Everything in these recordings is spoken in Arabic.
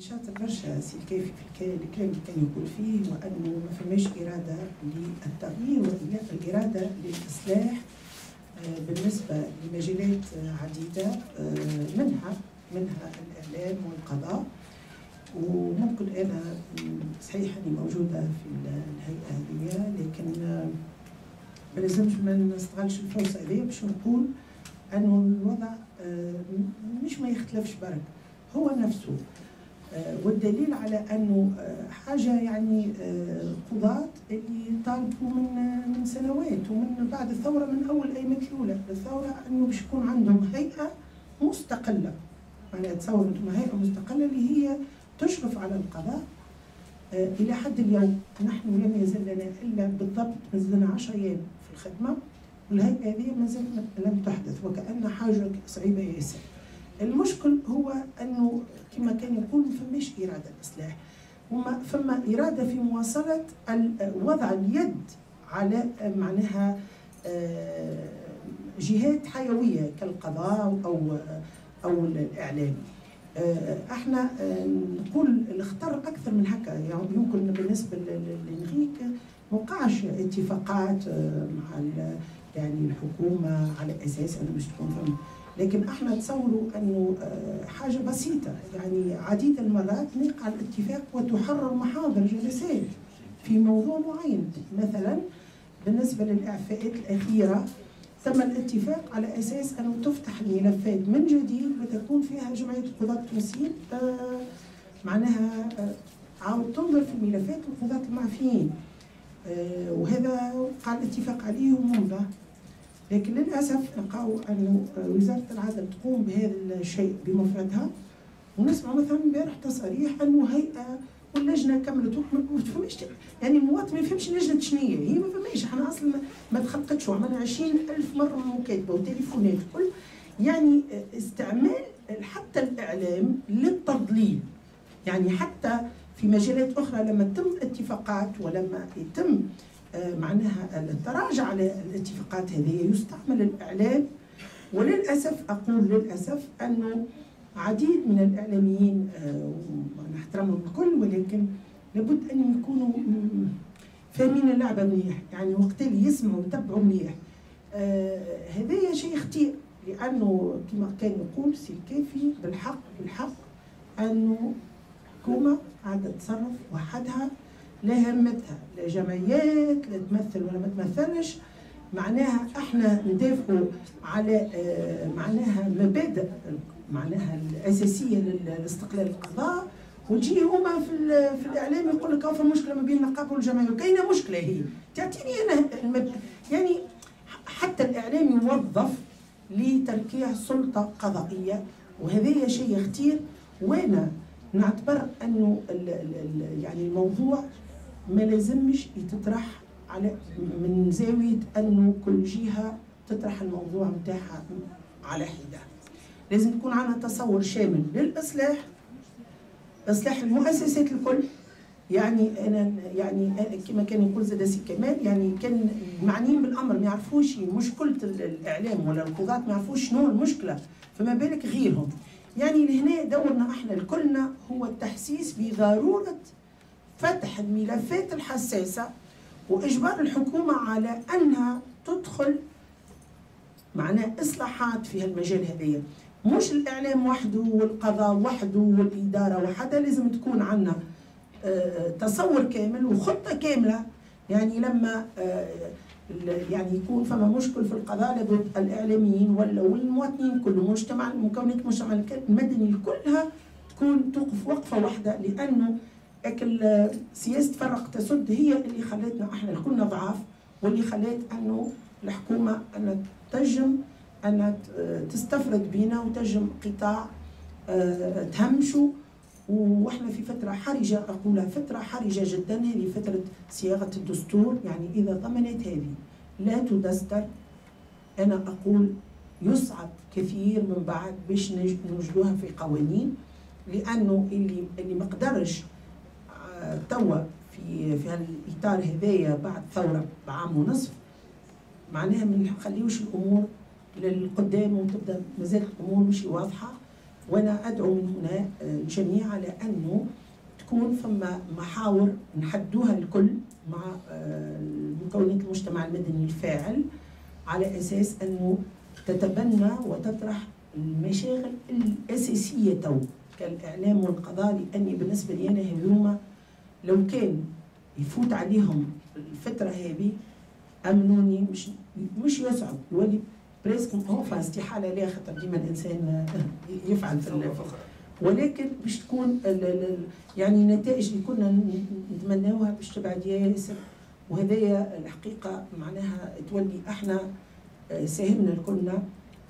شاطر برشا سي الكافي في الكلام اللي كان يقول فيه، وانه ما فماش اراده للتغيير والا الاراده للاصلاح بالنسبه لمجالات عديده، منها الاعلام والقضاء. وممكن انا صحيح اني موجوده في الهيئه هذه، لكن ما لازمش ما نستغلش الفرصه هذه باش نقول انه الوضع مش ما يختلفش برك، هو نفسه. والدليل على انه حاجه يعني قضاة اللي طالبوا من سنوات ومن بعد الثوره، من اول اي مدلوله الثوره، انه باش يكون عندهم هيئه مستقله. يعني اتصور انتم هيئه مستقله اللي هي تشرف على القضاء الى حد اليوم. نحن لم يزل لنا الا بالضبط مازلنا 10 ايام في الخدمه، والهيئه هذه ما زالت لم تحدث، وكأن حاجه صعيبه ياسر. المشكل هو انه كما كان يقول ما فماش اراده اصلاح، وما فما اراده في مواصله وضع اليد على معناها جهات حيويه كالقضاء او الاعلام. احنا نقول الاخطر اكثر من هكا. يعني يمكن بالنسبه لانغريك ما وقعش اتفاقات مع يعني الحكومه على اساس انه باش تكون فهم، لكن احنا نتصوروا انه حاجه بسيطه. يعني عديد المرات نقع الاتفاق وتحرر محاضر جلسات في موضوع معين. مثلا بالنسبه للاعفاءات الاخيره تم الاتفاق على اساس انه تفتح الملفات من جديد وتكون فيها جمعيه القضاة التونسيين معناها عاود تنظر في ملفات القضاة المعفيين، وهذا وقع الاتفاق عليه منذ. لكن للاسف نلقاو انه وزاره العدل تقوم بهذا الشيء بمفردها، ونسمع مثلا امبارح تصريح انه هيئه واللجنه كملت وما تفهمش. يعني المواطن ما يفهمش اللجنه شنو هي، ما فهمش. احنا اصلا ما تخططش، وعملنا 20,000 مره مكاتبه وتليفونات كل. يعني استعمال حتى الاعلام للتضليل. يعني حتى في مجالات اخرى لما تم الاتفاقات ولما يتم معناها التراجع على الاتفاقات هذه يستعمل الاعلام. وللاسف اقول للاسف انه عديد من الاعلاميين ونحترمهم الكل، ولكن لابد ان يكونوا فاهمين اللعبه مليح. يعني وقت اللي يسمعوا ويتبعوا مليح هذايا شيء خطير، لانه كما كان يقول سي الكافي بالحق انه الحكومه قاعده تتصرف وحدها، لا همتها لا جمعيات لا تمثل ولا ما تمثلش. معناها احنا ندافعوا على معناها مبادئ معناها الاساسيه للاستقلال القضاء، وتجي هما في الاعلام يقول لك فما مشكله ما بين النقابه والجمعيه. كاينه مشكله هي تعطيني انا يعني حتى الاعلام يوظف لتركيع سلطه قضائيه، وهذا شيء خطير. وانا نعتبر انه يعني الموضوع ما لازمش يتطرح على من زاويه انه كل جهه تطرح الموضوع نتاعها على حده. لازم تكون عندنا تصور شامل للاصلاح، اصلاح المؤسسات الكل. يعني انا يعني كما كان يقول زاد سي كمال، يعني كان المعنيين بالامر ما يعرفوش مشكله الاعلام ولا القضاة، ما يعرفوش شنو المشكله، فما بالك غيرهم. يعني لهنا دورنا احنا لكلنا هو التحسيس بضروره فتح الملفات الحساسه واجبار الحكومه على انها تدخل معناه اصلاحات في هالمجال هذايا. مش الاعلام وحده والقضاء وحده والاداره وحدها، لازم تكون عندنا تصور كامل وخطه كامله. يعني لما يعني يكون فما مشكل في القضاء لابد الاعلاميين والمواطنين كلهم مجتمع مكونات المجتمع المدني كلها تكون توقف وقفه واحده، لانه اكل سياسه فرق تسد هي اللي خلتنا احنا كلنا ضعاف، واللي خلت انه الحكومه ان تنجم ان تستفرد بينا وتنجم قطاع تهمشوا. واحنا في فتره حرجه، اقولها فتره حرجه جدا، هذه فتره صياغه الدستور. يعني اذا ضمنت هذه لا تدستر، انا اقول يصعب كثير من بعد باش نوجدوها في قوانين، لانه اللي ما قدرش توا في هالاطار هذايا بعد ثوره بعام ونصف، معناها ما نخليوش الامور للقدام وتبدا مازالت الامور مش واضحه. وانا ادعو من هنا الجميع على انه تكون فما محاور نحدوها الكل مع مكونات المجتمع المدني الفاعل، على اساس انه تتبنى وتطرح المشاغل الاساسيه تو كالاعلام والقضاء، لاني بالنسبه لي انا هذوما لو كان يفوت عليهم الفتره هذه امنوني مش يصعب يولي بريسك هوفا استحاله لها، خاطر ديما الانسان يفعل في، ولكن باش تكون يعني النتائج اللي كنا نتمناوها باش تبعد ياسر، وهذايا الحقيقه معناها تولي احنا ساهمنا كلنا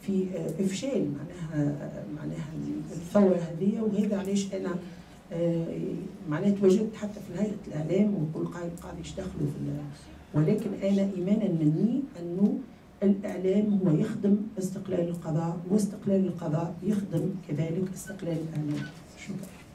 في افشال معناها الثوره هذه. وهذا علاش انا معناها تواجدت حتى في هيئه الاعلام وكل قاعد يشتغلوا في، ولكن انا ايمانا مني انه الاعلام هو يخدم استقلال القضاء، واستقلال القضاء يخدم كذلك استقلال الاعلام. شكرا.